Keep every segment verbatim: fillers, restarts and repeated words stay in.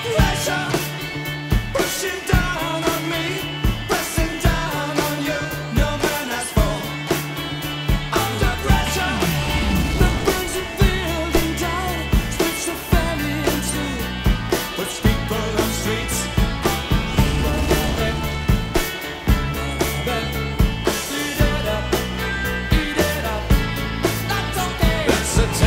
Pressure pushing down on me, pressing down on you. No man has fallen under pressure. The things are building down, switch the family into what's people on streets. Eat it up, eat it up. That's okay. It's a test.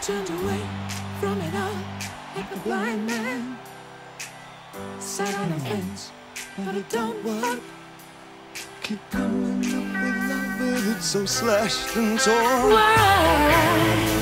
Turned away from it all like a blind man, sat on a fence, but it don't work. Keep coming up with love, but it's so slashed and torn. Why?